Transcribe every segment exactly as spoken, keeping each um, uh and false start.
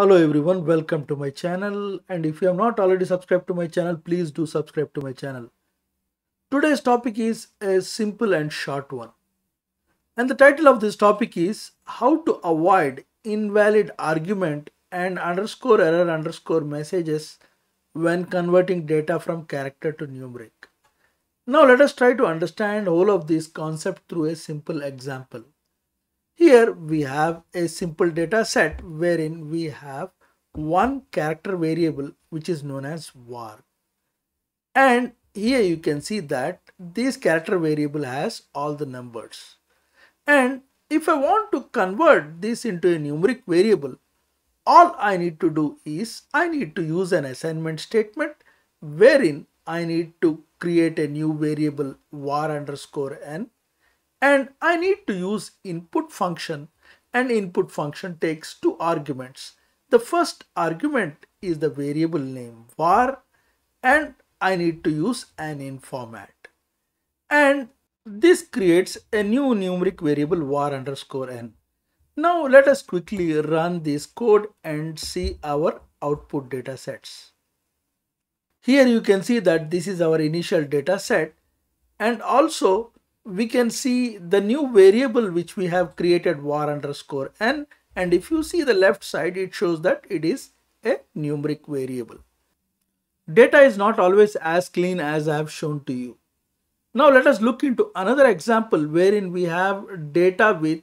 Hello everyone, welcome to my channel, and if you have not already subscribed to my channel, please do subscribe to my channel. Today's topic is a simple and short one, and the title of this topic is how to avoid invalid argument and underscore error underscore messages when converting data from character to numeric. Now let us try to understand all of this concept through a simple example. Here we have a simple data set wherein we have one character variable which is known as var, and here you can see that this character variable has all the numbers. And if I want to convert this into a numeric variable, all I need to do is I need to use an assignment statement wherein I need to create a new variable var underscore n, and I need to use input function, and input function takes two arguments. The first argument is the variable name var, and I need to use an in format, and this creates a new numeric variable var underscore n. Now let us quickly run this code and see our output data sets. Here you can see that this is our initial data set, and also we can see the new variable which we have created var underscore n, and if you see the left side, it shows that it is a numeric variable. Data is not always as clean as I have shown to you. Now let us look into another example wherein we have data with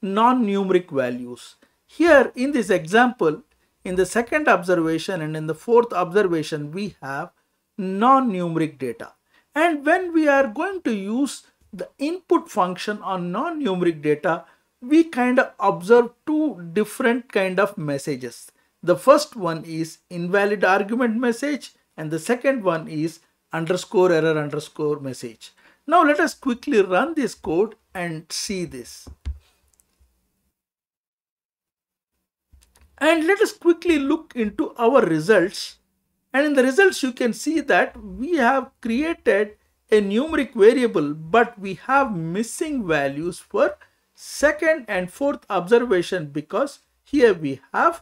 non-numeric values. Here in this example, in the second observation and in the fourth observation, we have non-numeric data, and when we are going to use the input function on non-numeric data, we kind of observe two different kind of messages. The first one is invalid argument message, and the second one is underscore error underscore message. Now let us quickly run this code and see this. And let us quickly look into our results, and in the results you can see that we have created a numeric variable, but we have missing values for second and fourth observation because here we have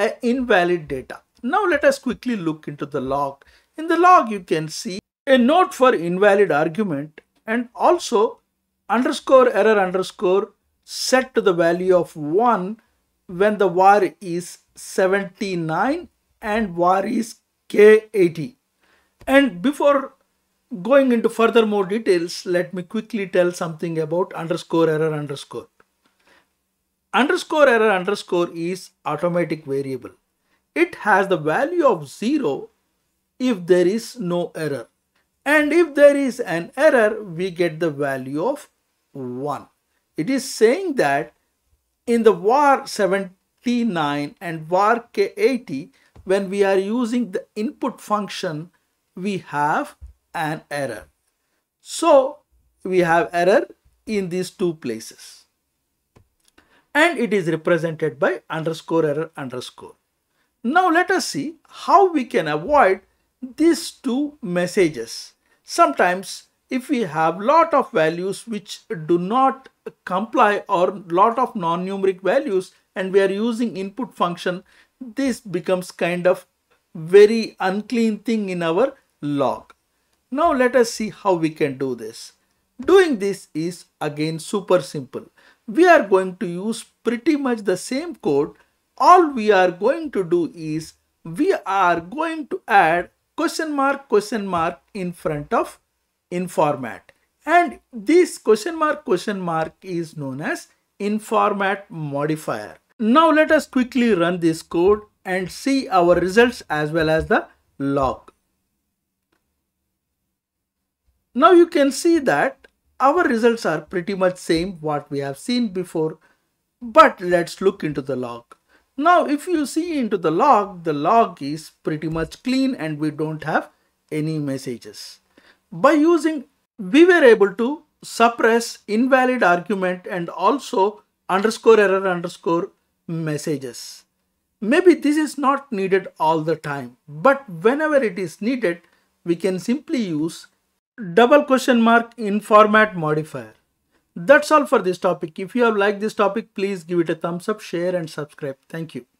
a invalid data. Now let us quickly look into the log. In the log you can see a note for invalid argument, and also underscore error underscore set to the value of one when the var is seventy-nine and var is k eighty. And before going into further more details, let me quickly tell something about underscore error underscore. Underscore error underscore is automatic variable. It has the value of zero if there is no error, and if there is an error, we get the value of one. It is saying that in the var seventy-nine and var k eighty, when we are using the input function, we have an error. So we have error in these two places, and it is represented by underscore error underscore. Now let us see how we can avoid these two messages. Sometimes if we have lot of values which do not comply, or lot of non-numeric values, and we are using input function, this becomes kind of very unclean thing in our log. Now let us see how we can do this. Doing this is again super simple. We are going to use pretty much the same code. All we are going to do is we are going to add question mark question mark in front of in format, and this question mark question mark is known as in format modifier. Now let us quickly run this code and see our results as well as the log. Now you can see that our results are pretty much same what we have seen before, but let's look into the log. Now if you see into the log, the log is pretty much clean and we don't have any messages. By using, we were able to suppress invalid argument and also underscore error underscore messages. Maybe this is not needed all the time, but whenever it is needed, we can simply use double question mark in format modifier. That's all for this topic. If you have liked this topic, please give it a thumbs up, share and subscribe. Thank you.